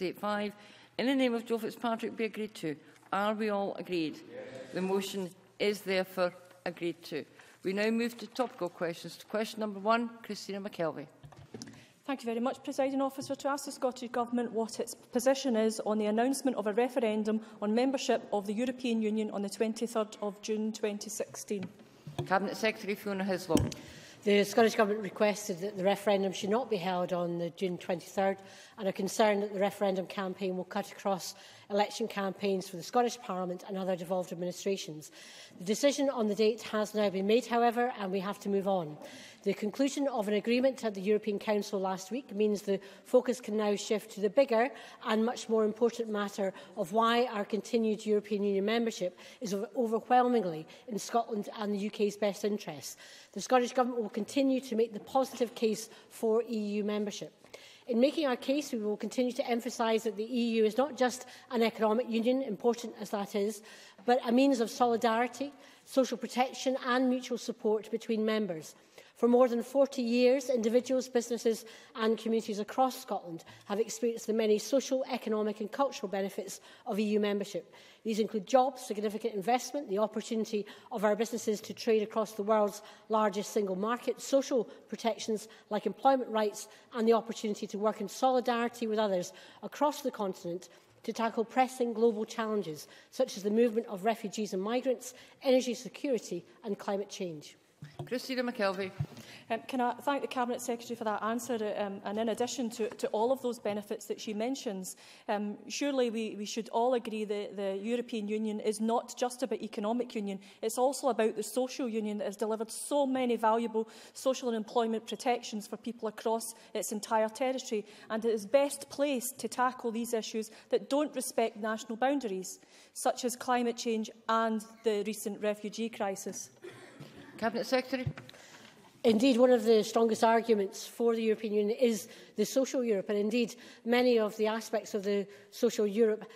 Date 5. In the name of Joe Fitzpatrick, be agreed to. Are we all agreed? Yes. The motion is therefore agreed to. We now move to topical questions. To question number 1, Christina McKelvey. Thank you very much, Presiding Officer. To ask the Scottish Government what its position is on the announcement of a referendum on membership of the European Union on the 23rd of June 2016. Cabinet Secretary Fiona Hislop. The Scottish Government requested that the referendum should not be held on the June 23rd and are concerned that the referendum campaign will cut across election campaigns for the Scottish Parliament and other devolved administrations. The decision on the date has now been made, however, and we have to move on. The conclusion of an agreement at the European Council last week means the focus can now shift to the bigger and much more important matter of why our continued European Union membership is overwhelmingly in Scotland and the UK's best interests. The Scottish Government will continue to make the positive case for EU membership. In making our case, we will continue to emphasise that the EU is not just an economic union, important as that is, but a means of solidarity, social protection and mutual support between members. For more than 40 years, individuals, businesses and communities across Scotland have experienced the many social, economic and cultural benefits of EU membership. These include jobs, significant investment, the opportunity of our businesses to trade across the world's largest single market, social protections like employment rights and the opportunity to work in solidarity with others across the continent to tackle pressing global challenges such as the movement of refugees and migrants, energy security and climate change. Christina McKelvey. Can I thank the Cabinet Secretary for that answer? And in addition to all of those benefits that she mentions, surely we should all agree that the European Union is not just about economic union, it's also about the social union that has delivered so many valuable social and employment protections for people across its entire territory, and it is best placed to tackle these issues that don't respect national boundaries, such as climate change and the recent refugee crisis. Cabinet Secretary. Indeed, one of the strongest arguments for the European Union is the social Europe, and indeed many of the aspects of the social Europe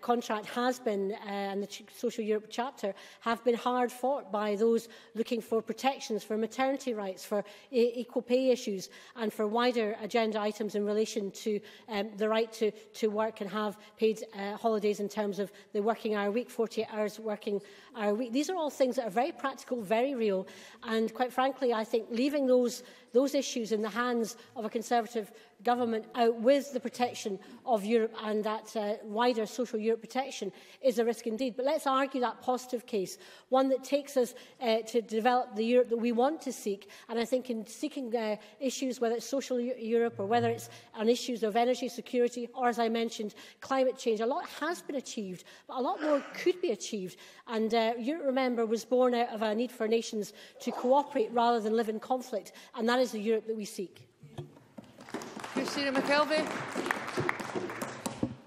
contract has been, and the social Europe chapter have been hard fought by those looking for protections for maternity rights, for equal pay issues and for wider agenda items in relation to the right to work and have paid holidays in terms of the working hour week, 48 hours working hour week. These are all things that are very practical, very real, and quite frankly I think leaving those issues in the hands of a Conservative government out with the protection of Europe and that wider social Europe protection is a risk indeed. But let's argue that positive case, one that takes us to develop the Europe that we want to seek. And I think in seeking issues, whether it's social Europe or whether it's on issues of energy security or, as I mentioned, climate change, a lot has been achieved, but a lot more could be achieved. And Europe, remember, was born out of a need for nations to cooperate rather than live in conflict. And that is the Europe that we seek. Christina McKelvey.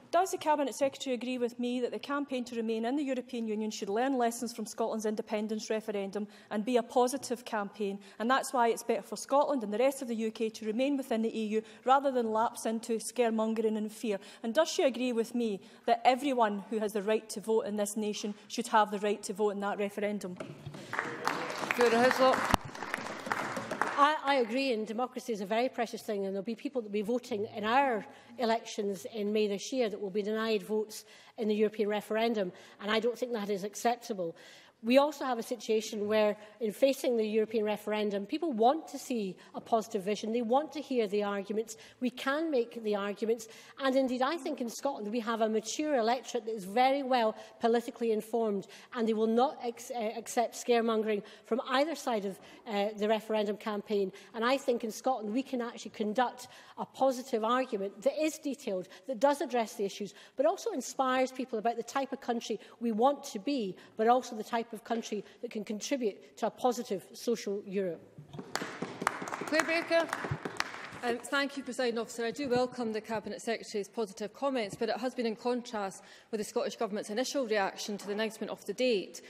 Does the Cabinet Secretary agree with me that the campaign to remain in the European Union should learn lessons from Scotland's independence referendum and be a positive campaign? And that's why it's better for Scotland and the rest of the UK to remain within the EU rather than lapse into scaremongering and fear. And does she agree with me that everyone who has the right to vote in this nation should have the right to vote in that referendum? Fiona Hislop. I agree, and democracy is a very precious thing, and there will be people that will be voting in our elections in May this year that will be denied votes in the European referendum, and I don't think that is acceptable. We also have a situation where, in facing the European referendum, people want to see a positive vision. They want to hear the arguments. We can make the arguments. And indeed, I think in Scotland we have a mature electorate that is very well politically informed, and they will not accept scaremongering from either side of the referendum campaign. And I think in Scotland we can actually conduct a positive argument that is detailed, that does address the issues, but also inspires people about the type of country we want to be, but also the type of country that can contribute to a positive social Europe. Claire Baker. Thank you, Presiding Officer. I do welcome the Cabinet Secretary's positive comments, but it has been in contrast with the Scottish Government's initial reaction to the announcement of the date.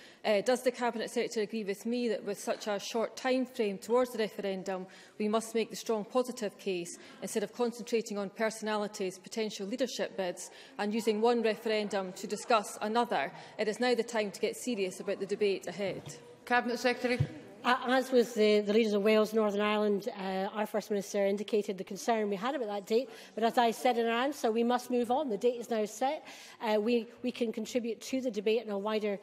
Does the Cabinet Secretary agree with me that with such a short time frame towards the referendum, we must make the strong positive case instead of concentrating on personalities, potential leadership bids and using one referendum to discuss another? It is now the time to get serious about the debate ahead. Cabinet Secretary. As was the leaders of Wales, Northern Ireland, our First Minister indicated the concern we had about that date. But as I said in our answer, we must move on. The date is now set. We can contribute to the debate in a wider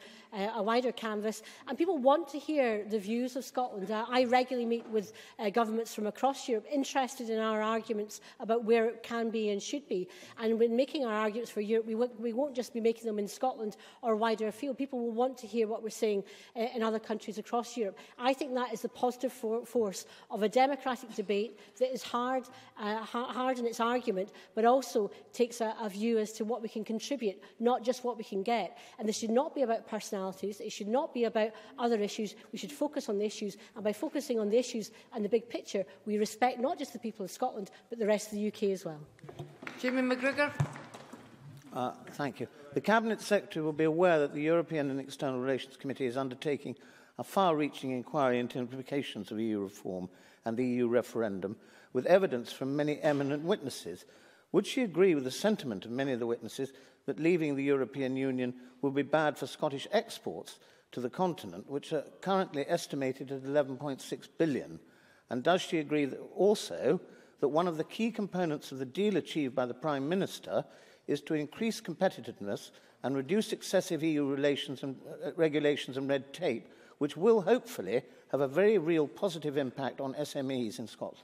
canvas. And people want to hear the views of Scotland. I regularly meet with governments from across Europe interested in our arguments about where it can be and should be. And when making our arguments for Europe, we won't just be making them in Scotland or wider afield. People will want to hear what we're saying in other countries across Europe. I think that is the positive force of a democratic debate that is hard in its argument, but also takes a view as to what we can contribute, not just what we can get. And this should not be about personalities. It should not be about other issues. We should focus on the issues. And by focusing on the issues and the big picture, we respect not just the people of Scotland, but the rest of the UK as well. Jamie McGrigor. Thank you. The Cabinet Secretary will be aware that the European and External Relations Committee is undertaking a far-reaching inquiry into implications of EU reform and the EU referendum, with evidence from many eminent witnesses. Would she agree with the sentiment of many of the witnesses that leaving the European Union will be bad for Scottish exports to the continent, which are currently estimated at £11.6 billion? And does she agree that also that one of the key components of the deal achieved by the Prime Minister is to increase competitiveness and reduce excessive EU regulations and red tape, which will hopefully have a very real positive impact on SMEs in Scotland?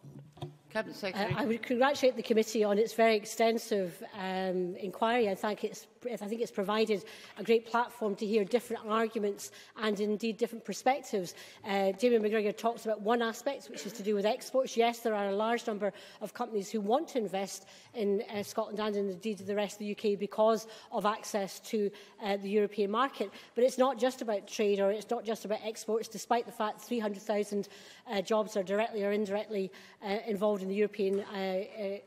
Cabinet Secretary. I would congratulate the committee on its very extensive inquiry. I think it's provided a great platform to hear different arguments and indeed different perspectives. Jamie McGrigor talks about one aspect, which is to do with exports. Yes, there are a large number of companies who want to invest in Scotland and indeed the rest of the UK because of access to the European market. But it's not just about trade, or it's not just about exports, despite the fact 300,000 jobs are directly or indirectly involved in the European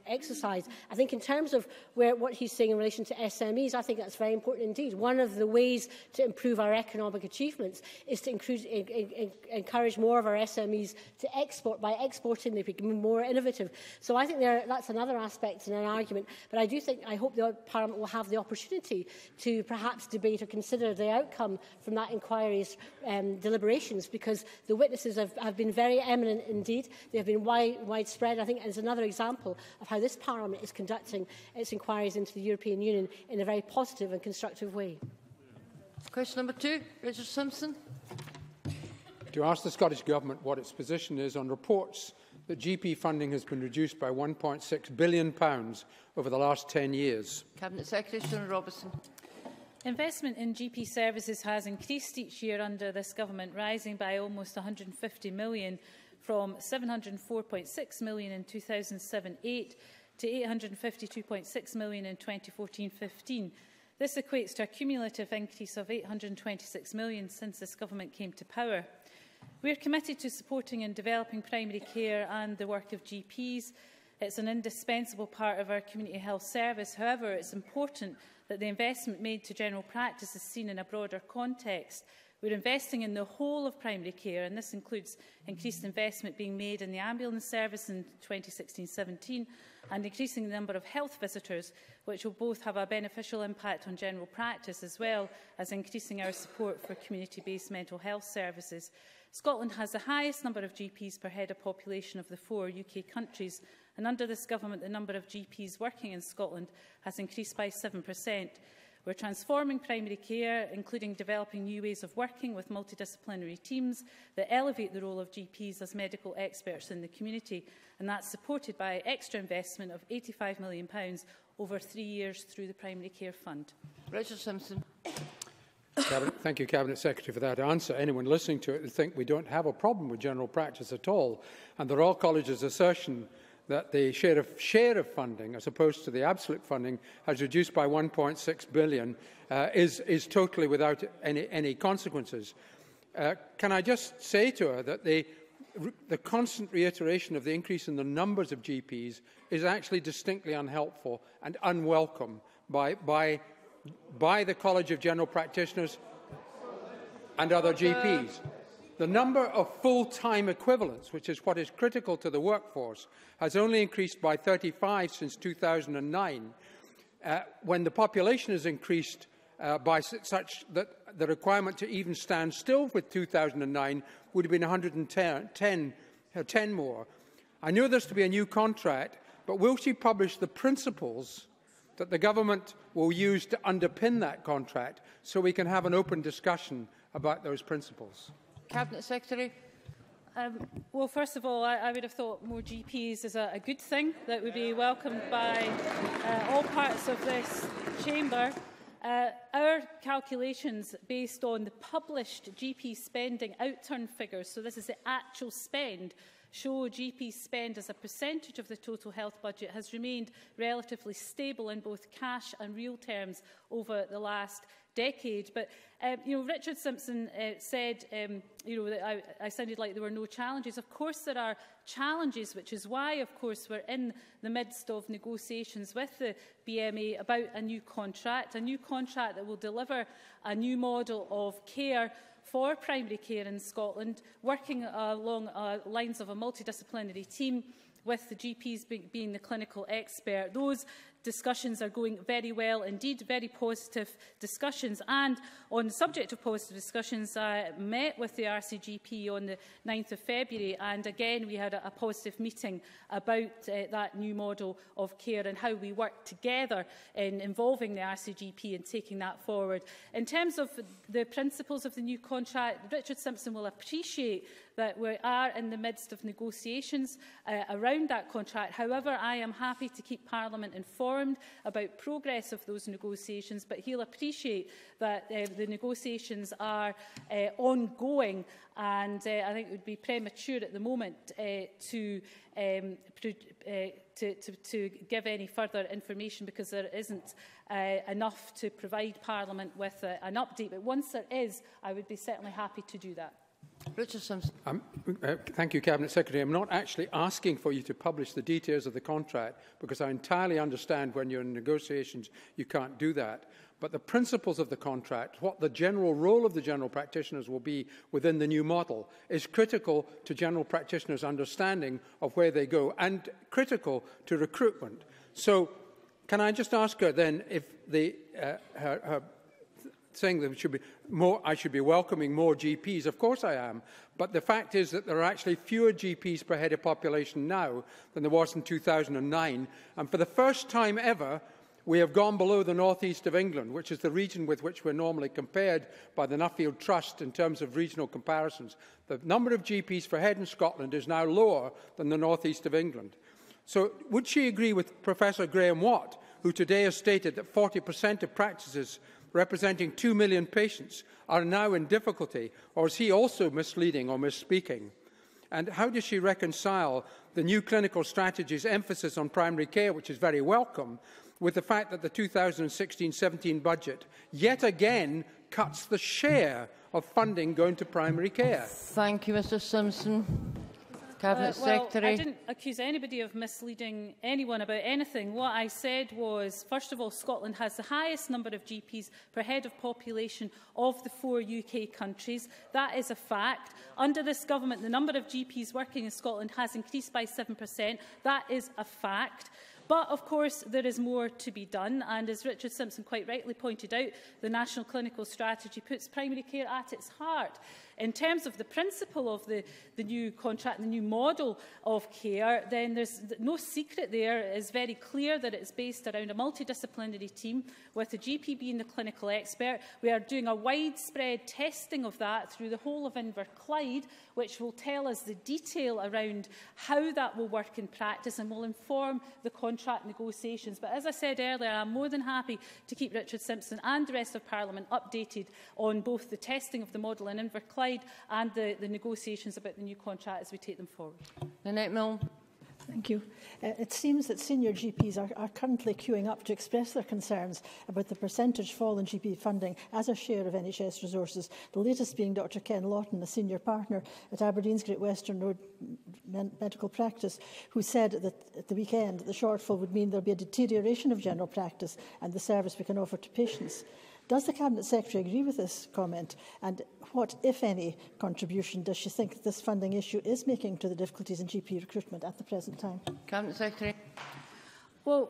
exercise. I think in terms of what he's saying in relation to SMEs, I think that's very important indeed. One of the ways to improve our economic achievements is to encourage more of our SMEs to export. By exporting, they become more innovative. So I think that's another aspect in an argument. But I hope the Parliament will have the opportunity to perhaps debate or consider the outcome from that inquiry's deliberations, because the witnesses have been very eminent indeed. They have been widespread. I think it's another example of how this Parliament is conducting its inquiries into the European Union in a very positive and constructive way. Question number two, Richard Simpson. To ask the Scottish Government what its position is on reports that GP funding has been reduced by £1.6 billion over the last 10 years. Cabinet Secretary Shona Robertson. Investment in GP services has increased each year under this Government, rising by almost £150 million from £704.6 million in 2007-08 to £852.6 million in 2014-15. This equates to a cumulative increase of £826 million since this Government came to power. We are committed to supporting and developing primary care and the work of GPs. It's an indispensable part of our community health service. However, it's important that the investment made to general practice is seen in a broader context. We're investing in the whole of primary care, and this includes increased investment being made in the ambulance service in 2016-17 and increasing the number of health visitors, which will both have a beneficial impact on general practice as well as increasing our support for community-based mental health services. Scotland has the highest number of GPs per head of population of the four UK countries, and under this Government the number of GPs working in Scotland has increased by 7%. We're transforming primary care, including developing new ways of working with multidisciplinary teams that elevate the role of GPs as medical experts in the community, and that's supported by extra investment of £85 million over 3 years through the Primary Care Fund. Richard Simpson. Thank you, Cabinet Secretary, for that answer. Anyone listening to it would think we don't have a problem with general practice at all, and the Royal College's assertion that the share of funding, as opposed to the absolute funding, has reduced by £1.6 billion is totally without any consequences. Can I just say to her that the constant reiteration of the increase in the numbers of GPs is actually distinctly unhelpful and unwelcome by the College of General Practitioners and other GPs. The number of full-time equivalents, which is what is critical to the workforce, has only increased by 35 since 2009, when the population has increased by such that the requirement to even stand still with 2009 would have been 10 more. I know this to be a new contract, but will she publish the principles that the government will use to underpin that contract so we can have an open discussion about those principles? Cabinet Secretary. Well, first of all, I would have thought more GPs is a good thing that would be welcomed by all parts of this chamber. Our calculations based on the published GP spending outturn figures, so this is the actual spend, show GP spend as a percentage of the total health budget has remained relatively stable in both cash and real terms over the last decade. But Richard Simpson said that I sounded like there were no challenges. Of course there are challenges, which is why of course we're in the midst of negotiations with the BMA about a new contract that will deliver a new model of care for primary care in Scotland, working along lines of a multidisciplinary team with the GPs being the clinical expert. Those discussions are going very well, indeed, very positive discussions. And on the subject of positive discussions, I met with the RCGP on the 9th of February, and again we had a positive meeting about that new model of care and how we work together in involving the RCGP and taking that forward. In terms of the principles of the new contract, Richard Simpson will appreciate that we are in the midst of negotiations around that contract. However, I am happy to keep Parliament informed about progress of those negotiations, but he'll appreciate that the negotiations are ongoing, and I think it would be premature at the moment to give any further information because there isn't enough to provide Parliament with an update. But once there is, I would be certainly happy to do that. Richard Simpson. Thank you, Cabinet Secretary. I'm not actually asking for you to publish the details of the contract because I entirely understand when you're in negotiations you can't do that. But the principles of the contract, what the general role of the general practitioners will be within the new model, is critical to general practitioners' understanding of where they go and critical to recruitment. So can I just ask her then if the, her saying that should be more, I should be welcoming more GPs. Of course I am. But the fact is that there are actually fewer GPs per head of population now than there was in 2009. And for the first time ever, we have gone below the northeast of England, which is the region with which we're normally compared by the Nuffield Trust in terms of regional comparisons. The number of GPs per head in Scotland is now lower than the northeast of England. So would she agree with Professor Graham Watt, who today has stated that 40% of practices representing 2 million patients are now in difficulty, or is he also misleading or misspeaking? And how does she reconcile the new clinical strategy's emphasis on primary care, which is very welcome, with the fact that the 2016-17 budget yet again cuts the share of funding going to primary care? Thank you, Mr. Simpson. Well, I didn't accuse anybody of misleading anyone about anything. What I said was, first of all, Scotland has the highest number of GPs per head of population of the 4 UK countries. That is a fact. Under this government, the number of GPs working in Scotland has increased by 7%. That is a fact. But, of course, there is more to be done, and as Richard Simpson quite rightly pointed out, the National Clinical Strategy puts primary care at its heart. In terms of the principle of the new contract, the new model of care, then there's no secret there. It is very clear that it's based around a multidisciplinary team with the GP being the clinical expert. We are doing a widespread testing of that through the whole of Inverclyde, which will tell us the detail around how that will work in practice and will inform the contract negotiations. But as I said earlier, I'm more than happy to keep Richard Simpson and the rest of Parliament updated on both the testing of the model in Inverclyde and the negotiations about the new contract as we take them forward. Lynette Milne. Thank you. It seems that senior GPs are currently queuing up to express their concerns about the percentage fall in GP funding as a share of NHS resources, the latest being Dr Ken Lawton, a senior partner at Aberdeen's Great Western Road Medical Practice, who said that at the weekend the shortfall would mean there would be a deterioration of general practice and the service we can offer to patients. Does the Cabinet Secretary agree with this comment, and what, if any, contribution does she think this funding issue is making to the difficulties in GP recruitment at the present time? Cabinet Secretary. Well,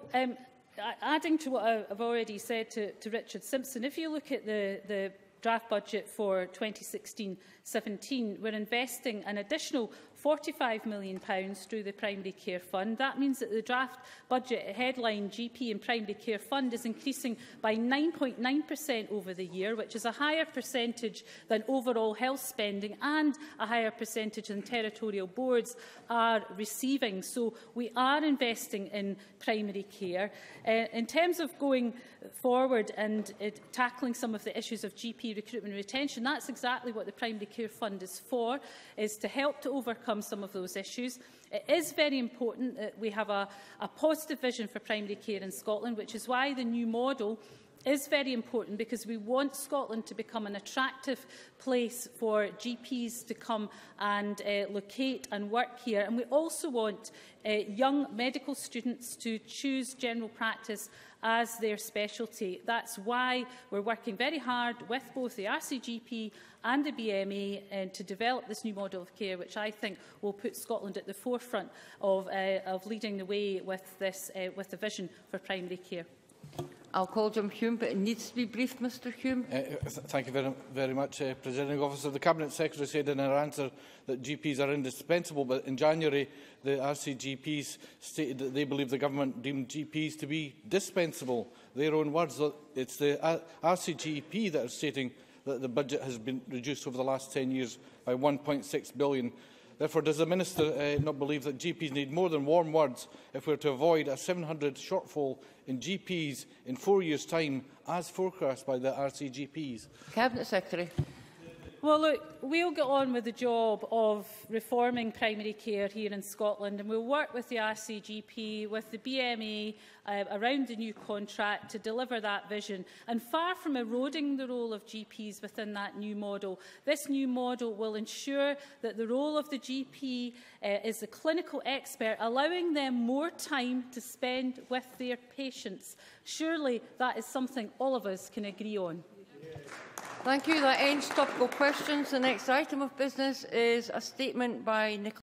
adding to what I've already said to Richard Simpson, if you look at the draft budget for 2016-17, we're investing an additional £45 million through the Primary Care Fund. That means that the draft budget headline GP and Primary Care Fund is increasing by 9.9% over the year, which is a higher percentage than overall health spending and a higher percentage than territorial boards are receiving. So we are investing in primary care. In terms of going forward and tackling some of the issues of GP recruitment and retention, that's exactly what the Primary Care Fund is for, is to help to overcome some of those issues. It is very important that we have a positive vision for primary care in Scotland, which is why the new model is very important, because we want Scotland to become an attractive place for GPs to come and locate and work here. And we also want young medical students to choose general practice as their specialty. That's why we're working very hard with both the RCGP and the BMA to develop this new model of care, which I think will put Scotland at the forefront of leading the way with this, with the vision for primary care. I'll call Jim Hume, but it needs to be brief, Mr Hume. Thank you very much, Presiding Officer. The Cabinet Secretary said in her answer that GPs are indispensable, but in January the RCGPs stated that they believe the Government deemed GPs to be dispensable. Their own words, it's the RCGP that are stating that the budget has been reduced over the last 10 years by £1.6 billion. Therefore, does the Minister not believe that GPs need more than warm words if we are to avoid a 700 shortfall in GPs in 4 years' time, as forecast by the RCGPs? Cabinet Secretary. Well, look, we'll get on with the job of reforming primary care here in Scotland, and we'll work with the RCGP, with the BMA around the new contract to deliver that vision. And far from eroding the role of GPs within that new model, this new model will ensure that the role of the GP is the clinical expert, allowing them more time to spend with their patients. Surely that is something all of us can agree on. Thank you. That ends topical questions. The next item of business is a statement by Nicola.